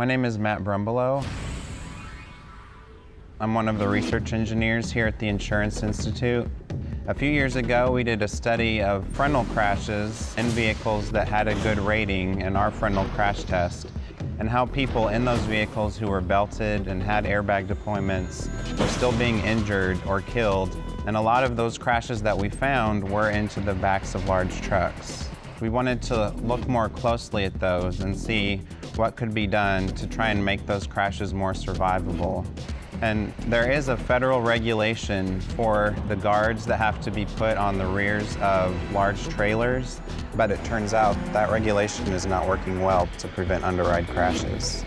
My name is Matt Brumbelow. I'm one of the research engineers here at the Insurance Institute. A few years ago, we did a study of frontal crashes in vehicles that had a good rating in our frontal crash test, and how people in those vehicles who were belted and had airbag deployments were still being injured or killed. And a lot of those crashes that we found were into the backs of large trucks. We wanted to look more closely at those and see what could be done to try and make those crashes more survivable. And there is a federal regulation for the guards that have to be put on the rears of large trailers, but it turns out that regulation is not working well to prevent underride crashes.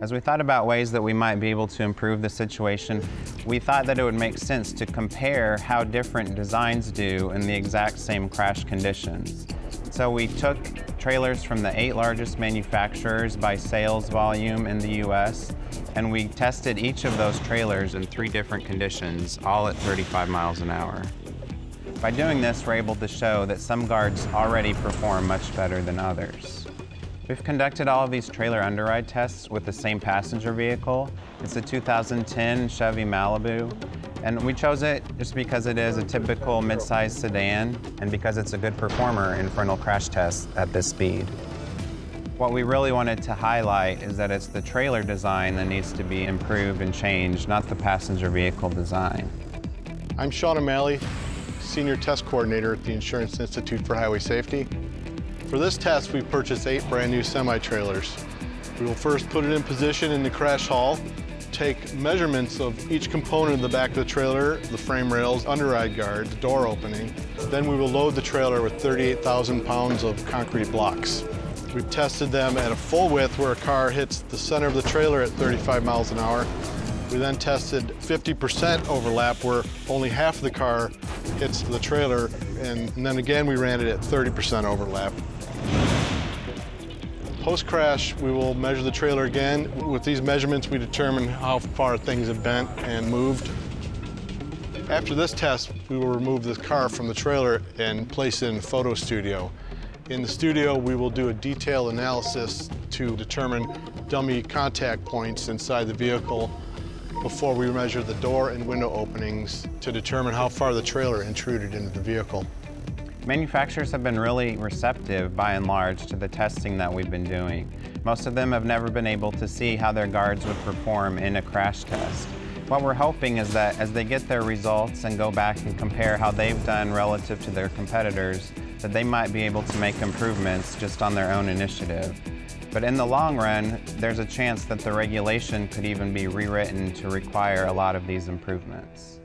As we thought about ways that we might be able to improve the situation, we thought that it would make sense to compare how different designs do in the exact same crash conditions. So we took trailers from the 8 largest manufacturers by sales volume in the US, and we tested each of those trailers in 3 different conditions, all at 35 miles an hour. By doing this, we're able to show that some guards already perform much better than others. We've conducted all of these trailer underride tests with the same passenger vehicle. It's a 2010 Chevy Malibu, and we chose it just because it is a typical mid-sized sedan and because it's a good performer in frontal crash tests at this speed. What we really wanted to highlight is that it's the trailer design that needs to be improved and changed, not the passenger vehicle design. I'm Sean O'Malley, Senior Test Coordinator at the Insurance Institute for Highway Safety. For this test, we purchased 8 brand new semi-trailers. We will first put it in position in the crash hall, take measurements of each component of the back of the trailer, the frame rails, underride guard, the door opening. Then we will load the trailer with 38,000 pounds of concrete blocks. We've tested them at a full width where a car hits the center of the trailer at 35 miles an hour. We then tested 50% overlap where only half of the car hits the trailer, and then again we ran it at 30% overlap. Post-crash, we will measure the trailer again. With these measurements, we determine how far things have bent and moved. After this test, we will remove this car from the trailer and place it in a photo studio. In the studio, we will do a detailed analysis to determine dummy contact points inside the vehicle before we measure the door and window openings to determine how far the trailer intruded into the vehicle. Manufacturers have been really receptive, by and large, to the testing that we've been doing. Most of them have never been able to see how their guards would perform in a crash test. What we're hoping is that as they get their results and go back and compare how they've done relative to their competitors, that they might be able to make improvements just on their own initiative. But in the long run, there's a chance that the regulation could even be rewritten to require a lot of these improvements.